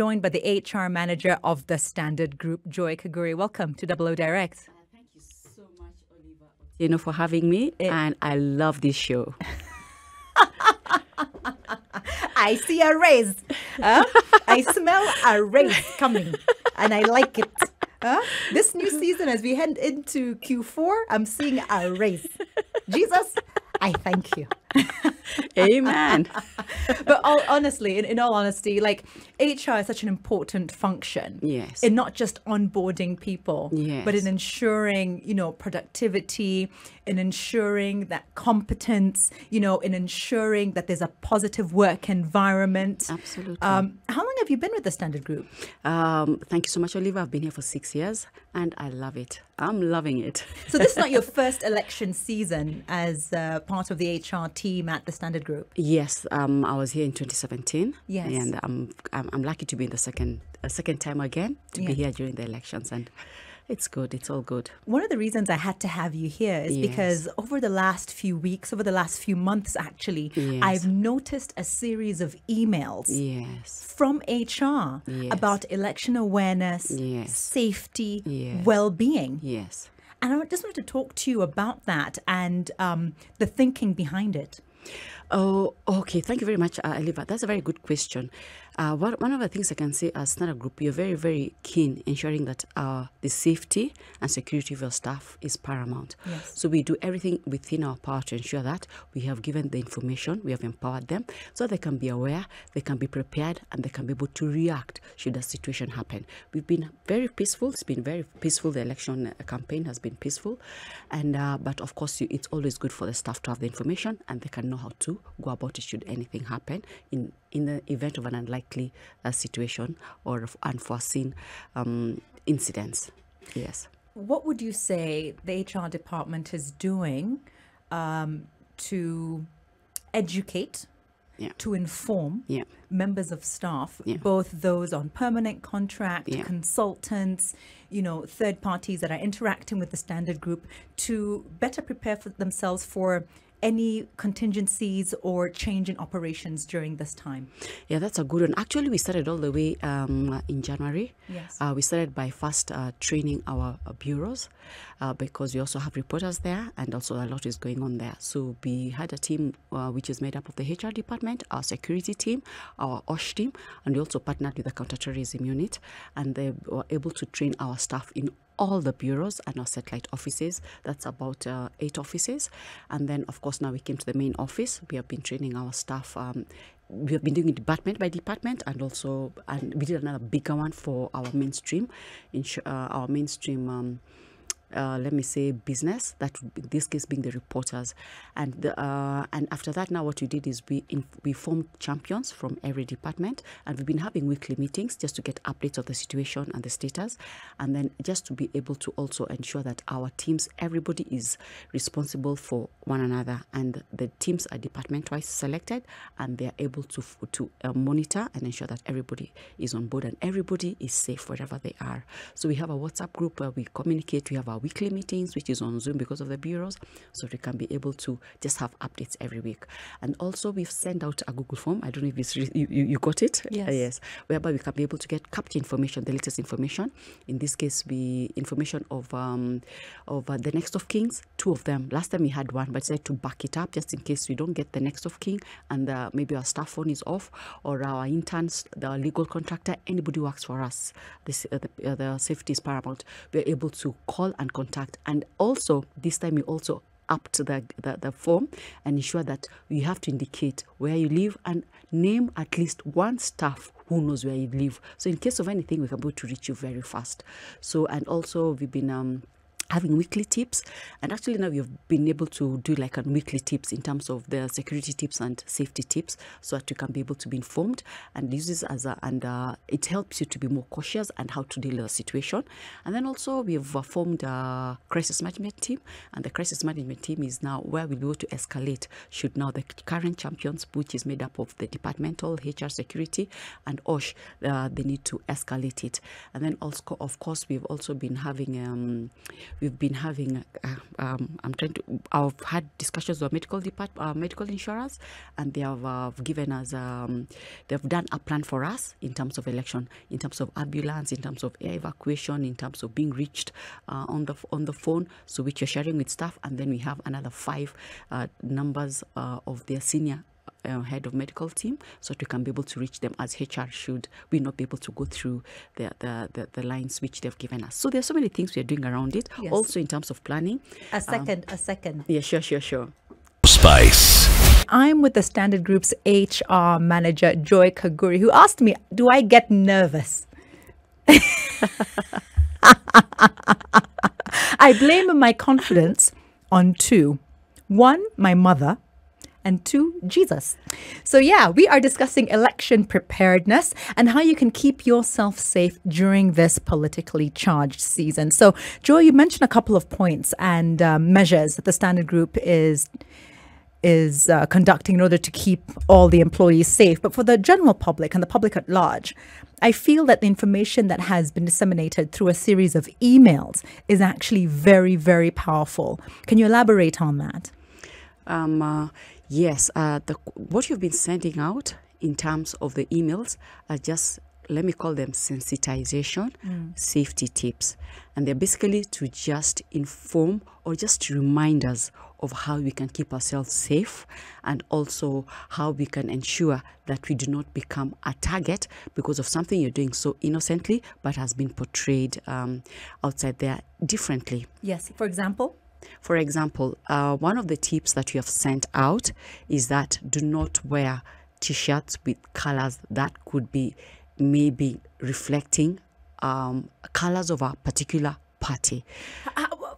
joined by the HR manager of the Standard Group, Joy Kaguri. Welcome to Double O Direct. Thank you so much, Olivia Otieno, for having me, and I love this show. I see a raise. I smell a raise coming, and I like it. This new season, as we head into Q4, I'm seeing a raise. Jesus, I thank you. Amen. But honestly, in all honesty, like, HR is such an important function. Yes. In not just onboarding people, yes, but in ensuring, you know, productivity, in ensuring that competence, you know, in ensuring that there's a positive work environment. Absolutely. How long have you been with the Standard Group? Thank you so much, Oliva. I've been here for 6 years and I love it. I'm loving it. So this is not your first election season as part of the HR team at the Standard Group? Yes, I was here in 2017. Yes, and I'm lucky to be in the second time again to, yeah, be here during the elections, and it's good. It's all good. One of the reasons I had to have you here is, yes, because over the last few weeks, over the last few months, actually, yes, I've noticed a series of emails, yes, from HR, yes, about election awareness, yes, safety, yes, well-being. Yes. And I just wanted to talk to you about that and the thinking behind it. Oh, okay. Thank you very much, Oliva. That's a very good question. One of the things I can say as Standard Group, you're very, very keen ensuring that the safety and security of your staff is paramount. Yes. So we do everything within our power to ensure that we have given the information, we have empowered them, so they can be aware, they can be prepared, and they can be able to react should a situation happen. We've been very peaceful. It's been very peaceful. The election campaign has been peaceful, and but of course, it's always good for the staff to have the information and they can know how to go about it should anything happen in the event of an unlikely situation or of unforeseen incidents. Yes. What would you say the HR department is doing to educate, yeah, to inform, yeah, members of staff, yeah, both those on permanent contract, yeah, consultants, you know, third parties that are interacting with the Standard Group to better prepare for themselves for any contingencies or change in operations during this time? Yeah, that's a good one. Actually, we started all the way in January. Yes. We started by first training our bureaus because we also have reporters there, and also a lot is going on there. So we had a team which is made up of the HR department, our security team, our OSH team, and we also partnered with the counterterrorism unit, and they were able to train our staff in all the bureaus and our satellite offices. That's about 8 offices. And then, of course, now we came to the main office. We have been training our staff. We have been doing it department by department, and also we did another bigger one for our mainstream, let me say, business, that in this case being the reporters. And and after that, now what we did is we formed champions from every department, and we've been having weekly meetings just to get updates of the situation and the status, and then just to be able to also ensure that our teams, everybody is responsible for one another, and the teams are department-wise selected, and they are able to monitor and ensure that everybody is on board and everybody is safe wherever they are. So we have a WhatsApp group where we communicate. We have our weekly meetings, which is on Zoom because of the bureaus, so we can be able to just have updates every week. And also we've sent out a Google form, I don't know if it's you got it. Yes. Yes, whereby we can be able to get capture information, the latest information. In this case, we information of the next of kings, 2 of them. Last time we had 1, but said to back it up just in case we don't get the next of king, and maybe our staff phone is off, or our interns, the legal contractor, anybody who works for us, this the safety is paramount. We're able to call and contact. And also this time we also upped the form and ensure that you have to indicate where you live and name at least one staff who knows where you live, so in case of anything we can be able to reach you very fast. So, and also we've been having weekly tips, and actually now we've been able to do like a weekly tips in terms of the security tips and safety tips, so that you can be able to be informed, and use this as a, and it helps you to be more cautious and how to deal with the situation. And then also we've formed a crisis management team, and the crisis management team is now where we'll be able to escalate should now the current champions, which is made up of the departmental, HR, security and OSH, they need to escalate it. And then also, of course, we've also been having We've been having, I've had discussions with medical department, medical insurance, and they have given us, they've done a plan for us in terms of election, in terms of ambulance, in terms of air evacuation, in terms of being reached on the phone, so which you're sharing with staff, and then we have another 5 numbers of their senior head of medical team, so that we can be able to reach them as HR should. We not be able to go through the lines which they've given us. So there's so many things we are doing around it. Yes. Also in terms of planning. A second. Yeah, sure. Spice. I'm with the Standard Group's HR manager, Joy Kaguri, who asked me, do I get nervous? I blame my confidence on 2. 1, my mother. And 2, Jesus. So yeah, we are discussing election preparedness and how you can keep yourself safe during this politically charged season. So Joy, you mentioned a couple of points and measures that the Standard Group is conducting in order to keep all the employees safe. But for the general public and the public at large, I feel that the information that has been disseminated through a series of emails is actually very, very powerful. Can you elaborate on that? Yes, what you've been sending out in terms of the emails are just, let me call them sensitization, safety tips. And they're basically to just inform or just remind us of how we can keep ourselves safe and also how we can ensure that we do not become a target because of something you're doing so innocently but has been portrayed outside there differently. Yes, for example? For example, one of the tips that you have sent out is that do not wear T-shirts with colors that could be maybe reflecting colors of a particular party.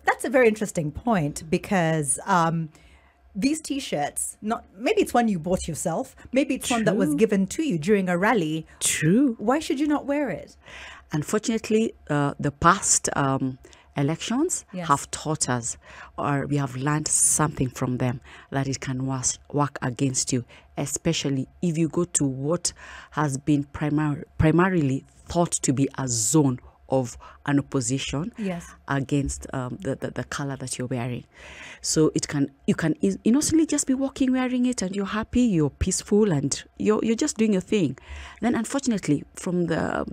That's a very interesting point because these T-shirts, maybe it's one you bought yourself, maybe it's one that was given to you during a rally. True. Why should you not wear it? Unfortunately, the past... elections have taught us, or we have learned something from them, that it can work against you, especially if you go to what has been primarily thought to be a zone of an opposition against the color that you're wearing. So it can, you can innocently just be walking wearing it and you're happy, you're peaceful, and you're just doing your thing. Then unfortunately, from the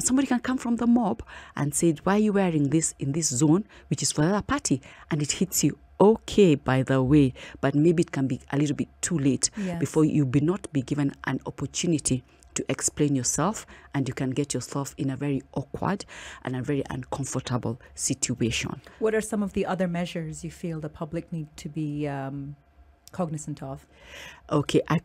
somebody can come from the mob and say, why are you wearing this in this zone, which is for that party? And it hits you. Okay, by the way, but maybe it can be a little bit too late before you be not be given an opportunity to explain yourself, and you can get yourself in a very awkward and a very uncomfortable situation. What are some of the other measures you feel the public need to be cognizant of? Okay, I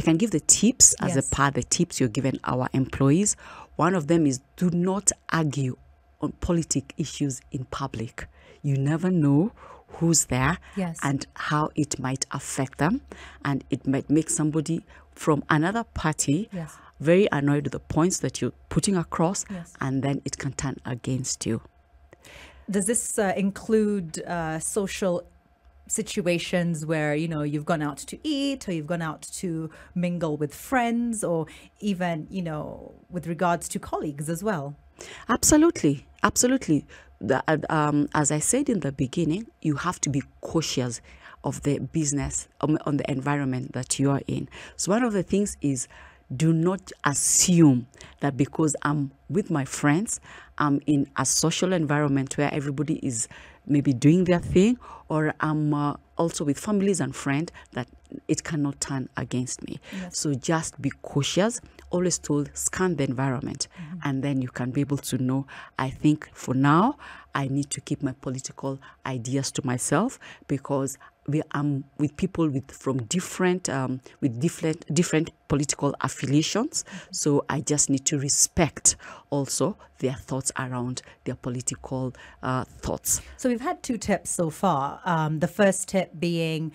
can give the tips as a part of the tips you're giving our employees. One of them is do not argue on politic issues in public. You never know who's there and how it might affect them, and it might make somebody from another party very annoyed with the points that you're putting across, and then it can turn against you. Does this include social situations where, you know, you've gone out to eat or you've gone out to mingle with friends, or even, you know, with regards to colleagues as well? Absolutely, absolutely. As I said in the beginning, you have to be cautious of the business, on the environment that you are in. So one of the things is do not assume that because I'm with my friends, I'm in a social environment where everybody is maybe doing their thing, or I'm also with families and friends, that it cannot turn against me. Yes. So just be cautious. Always told, scan the environment, and then you can be able to know, I think for now, I need to keep my political ideas to myself, because I'm with people from different different political affiliations, so I just need to respect also their thoughts around their political thoughts. So we've had 2 tips so far. The first tip being,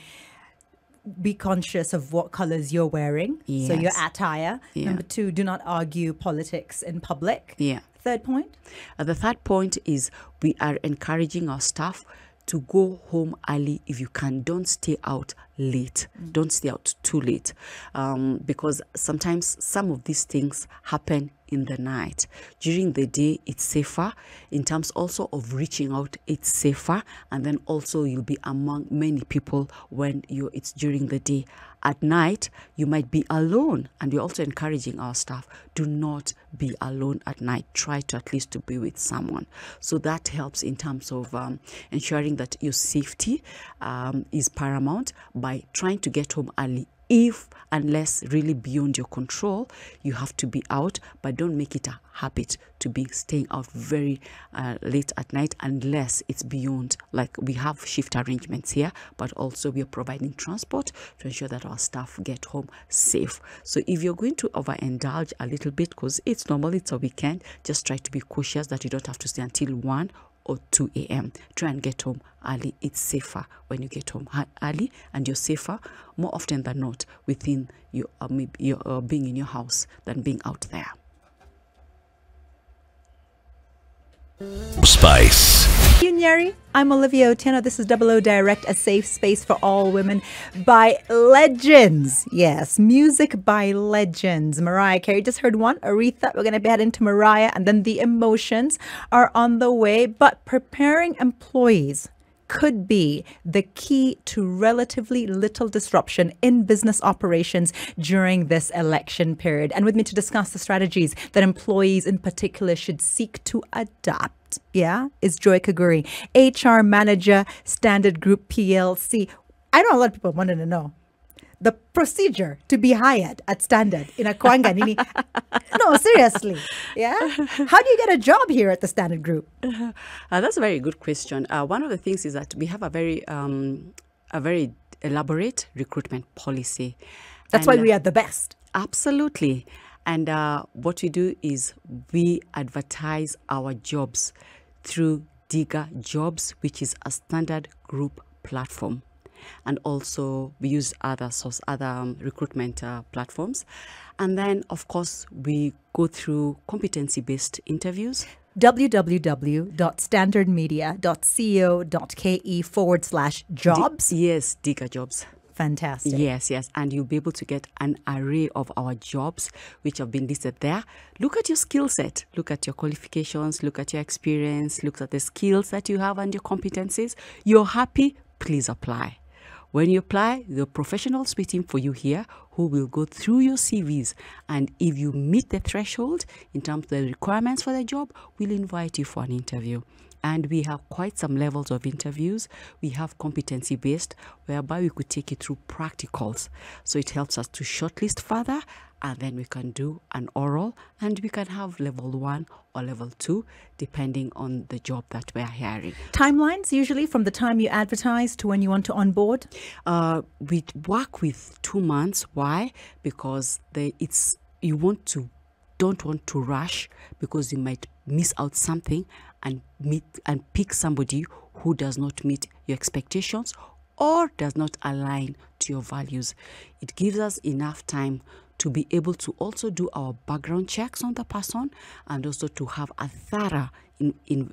be conscious of what colors you're wearing, so your attire. Number 2, do not argue politics in public. Third point? The third point is we are encouraging our staff to go home early if you can. Don't stay out late. Don't stay out too late, because sometimes some of these things happen in the night. During the day, it's safer in terms also of reaching out. It's safer, and then also you'll be among many people when it's during the day. At night, you might be alone, and we're also encouraging our staff, do not be alone at night. Try to at least to be with someone. So that helps in terms of ensuring that your safety is paramount by trying to get home early. Unless really beyond your control, you have to be out, but don't make it a habit to be staying out very late at night unless it's beyond, like we have shift arrangements here, but also we are providing transport to ensure that our staff get home safe. So if you're going to overindulge a little bit, because it's normal, it's a weekend, just try to be cautious that you don't have to stay until 1 or 2 a.m. Try and get home early. It's safer when you get home early, and you're safer more often than not within your being in your house than being out there. Spice. Nyeri, I'm Olivia Otieno. This is Double O Direct, a safe space for all women by legends. Yes, music by legends. Mariah Carey, just heard one. Aretha, we're going to be heading to Mariah, and then the emotions are on the way. But preparing employees could be the key to relatively little disruption in business operations during this election period. And with me to discuss the strategies that employees in particular should seek to adopt, is Joy Kaguri, HR Manager, Standard Group PLC. I know a lot of people wanted to know the procedure to be hired at Standard in Akwanga. Nini. No, seriously. Yeah? How do you get a job here at the Standard Group? That's a very good question. One of the things is that we have a very elaborate recruitment policy. That's why we are the best. Absolutely. And what we do is we advertise our jobs through Dika Jobs, which is a Standard Group platform. And also we use other recruitment platforms, and then of course we go through competency-based interviews. www.standardmedia.co.ke/jobs. Yes, Dika Jobs. Fantastic. Yes, yes. And you'll be able to get an array of our jobs which have been listed there. Look at your skill set. Look at your qualifications. Look at your experience. Look at the skills that you have and your competencies. You're happy? Please apply. When you apply, the professionals waiting for you here who will go through your CVs, and if you meet the threshold in terms of the requirements for the job, we'll invite you for an interview. And we have quite some levels of interviews. We have competency-based, whereby we could take you through practicals. So it helps us to shortlist further, and then we can do an oral, and we can have level 1 or level 2, depending on the job that we're hiring. Timelines, usually from the time you advertise to when you want to onboard? We work with 2 months. Why? Because you don't want to rush, because you might miss out something and pick somebody who does not meet your expectations or does not align to your values. It gives us enough time to be able to also do our background checks on the person, and also to have a thorough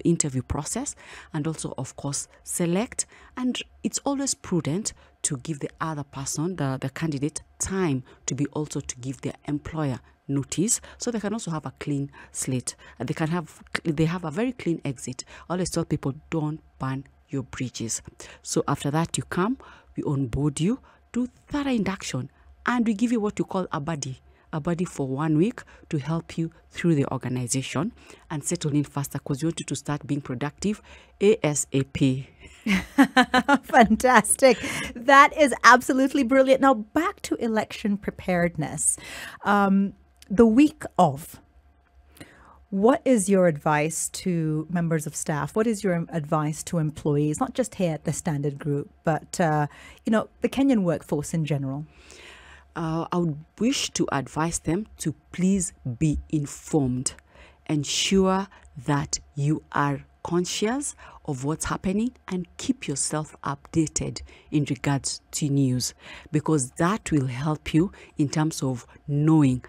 interview process, and also, of course, select. And it's always prudent to give the other person, the candidate, time to be also to give their employer notice, so they can also have a clean slate. They have a very clean exit. I always tell people, don't burn your bridges. So after that, you come, we onboard you, do thorough induction, and we give you what you call a buddy for 1 week to help you through the organization and settle in faster, because you want you to start being productive ASAP. Fantastic. That is absolutely brilliant. Now, back to election preparedness. The week of, what is your advice to members of staff? What is your advice to employees, not just here at the Standard Group, but, the Kenyan workforce in general? I would wish to advise them to please be informed. Ensure that you are conscious of what's happening and keep yourself updated in regards to news, because that will help you in terms of knowing,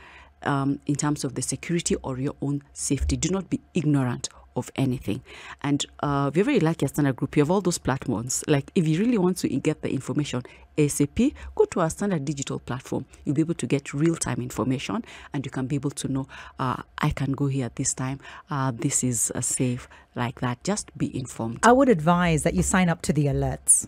in terms of the security or your own safety. Do not be ignorant of anything. And we're very lucky at Standard Group. You have all those platforms. Like, if you really want to get the information ASAP, go to our Standard Digital platform. You'll be able to get real-time information, and you can be able to know, I can go here at this time. This is safe, like that. Just be informed. I would advise that you sign up to the alerts.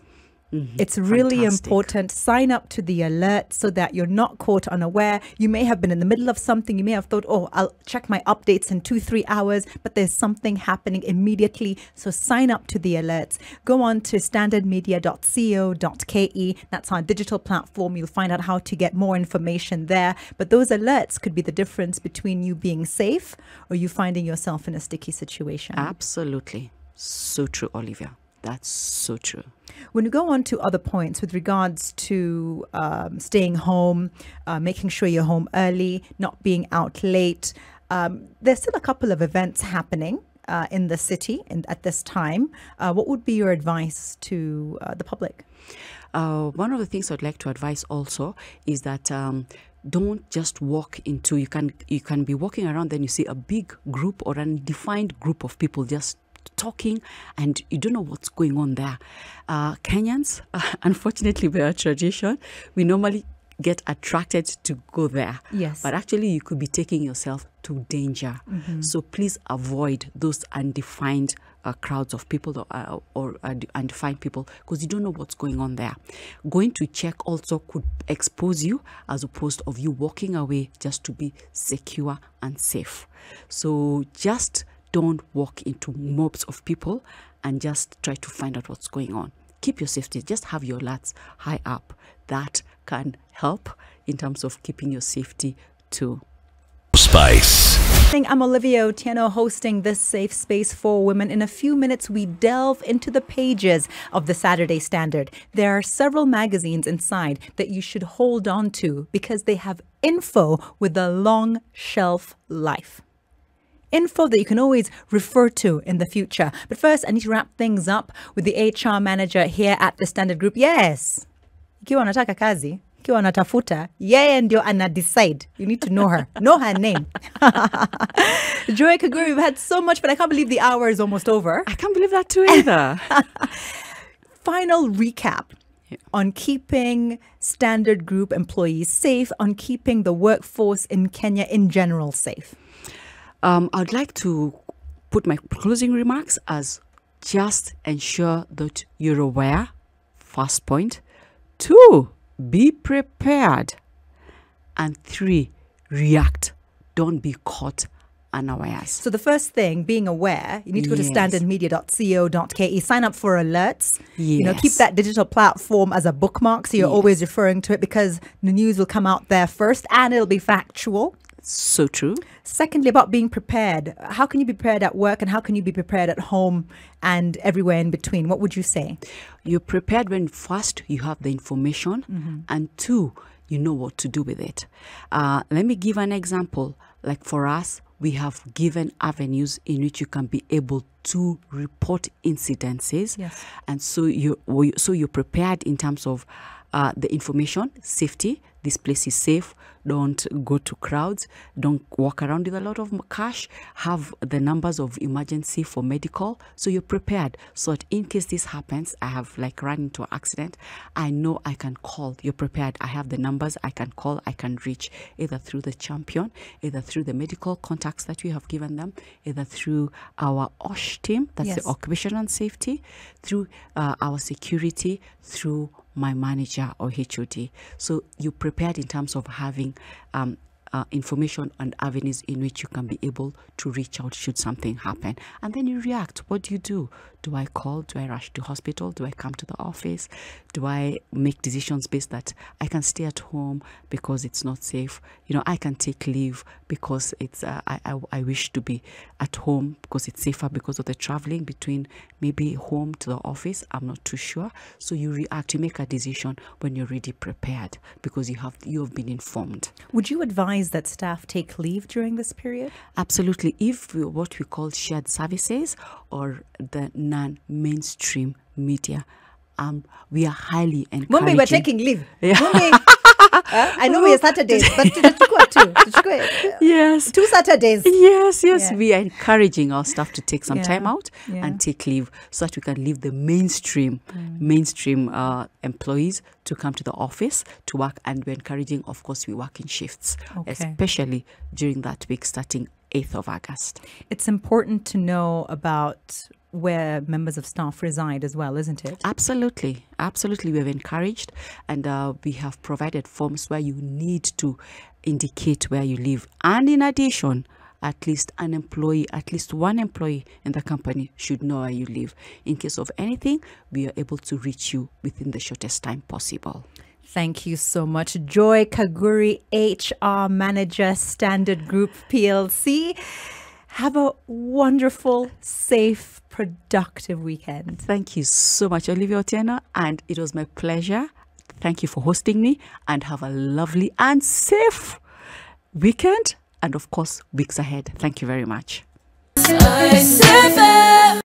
Mm-hmm. It's really important. Sign up to the alert so that you're not caught unaware. You may have been in the middle of something. You may have thought, oh, I'll check my updates in 2-3 hours, but there's something happening immediately. So sign up to the alerts. Go on to standardmedia.co.ke. That's our digital platform. You'll find out how to get more information there. But those alerts could be the difference between you being safe or you finding yourself in a sticky situation. Absolutely. So true, Olivia. That's so true. When you go on to other points with regards to staying home, making sure you're home early, not being out late, there's still a couple of events happening in the city and at this time. What would be your advice to the public? One of the things I'd like to advise also is that don't just walk into, you can be walking around, then you see a big group or an undefined group of people just talking, and you don't know what's going on there. Kenyans, unfortunately, by our tradition, we normally get attracted to go there. Yes. But actually, you could be taking yourself to danger. Mm-hmm. So please avoid those undefined crowds of people or undefined people, because you don't know what's going on there. Going to check also could expose you, as opposed of you walking away just to be secure and safe. So just don't walk into mobs of people and just try to find out what's going on. Keep your safety. Just have your alerts high up. That can help in terms of keeping your safety too. Spice. I'm Olivia Otieno, hosting this safe space for women. In a few minutes, we delve into the pages of the Saturday Standard. There are several magazines inside that you should hold on to because they have info with a long shelf life. Info that you can always refer to in the future. But first, I need to wrap things up with the HR manager here at the Standard Group. Yes. Ikiwa anataka kazi, ikiwa anatafuta, yeye ndio ana decide. You need to know her. Know her name. Joy Kaguri, we've had so much, but I can't believe the hour is almost over. I can't believe that too either. Final recap. On keeping Standard Group employees safe, on keeping the workforce in Kenya in general safe. I'd like to put my closing remarks as just ensure that you're aware, first point. 2, be prepared. And 3, react. Don't be caught unawares. So the first thing, being aware, you need to go to standardmedia.co.ke, sign up for alerts. Yes. You know, keep that digital platform as a bookmark so you're always referring to it, because the news will come out there first and it'll be factual. So true. Secondly, about being prepared. How can you be prepared at work, and how can you be prepared at home and everywhere in between? What would you say? You're prepared when, first, you have the information, and 2, you know what to do with it. Let me give an example. Like for us, we have given avenues in which you can be able to report incidences. Yes. And so you're prepared in terms of the information, safety, this place is safe, don't go to crowds, don't walk around with a lot of cash, have the numbers of emergency for medical, so you're prepared, so that in case this happens, I have like run into an accident, I know I can call. You're prepared. I have the numbers, I can call, I can reach, either through the champion, either through the medical contacts that we have given them, either through our OSH team, that's the occupational and safety, through our security, through my manager or HOD. So you're prepared in terms of having information and avenues in which you can be able to reach out should something happen. And then you react. What do you do? Do I call? Do I rush to hospital? Do I come to the office? Do I make decisions based that I can stay at home because it's not safe? You know, I can take leave because it's I wish to be at home because it's safer because of the traveling between maybe home to the office. I'm not too sure. So you react. You make a decision when you're already prepared because you have been informed. Would you advise that staff take leave during this period? Absolutely. If what we call shared services or the non-mainstream media, we are highly encouraging. Mummy, we're taking leave. Yeah. Mummy, I know we are Saturdays, but yes, 2 Saturdays. Yes. Yeah. We are encouraging our staff to take some time out and take leave so that we can leave the mainstream employees to come to the office to work. And we're encouraging, of course, we work in shifts, especially during that week starting 8th of August. It's important to know about where members of staff reside as well, isn't it? Absolutely. Absolutely. We have encouraged, and we have provided forms where you need to indicate where you live. And in addition, at least one employee in the company should know where you live. In case of anything, we are able to reach you within the shortest time possible. Thank you so much, Joy Kaguri, HR Manager, Standard Group PLC. Have a wonderful, safe, productive weekend. Thank you so much, Olivia Otieno, and it was my pleasure. Thank you for hosting me, and have a lovely and safe weekend, and of course, weeks ahead. Thank you very much.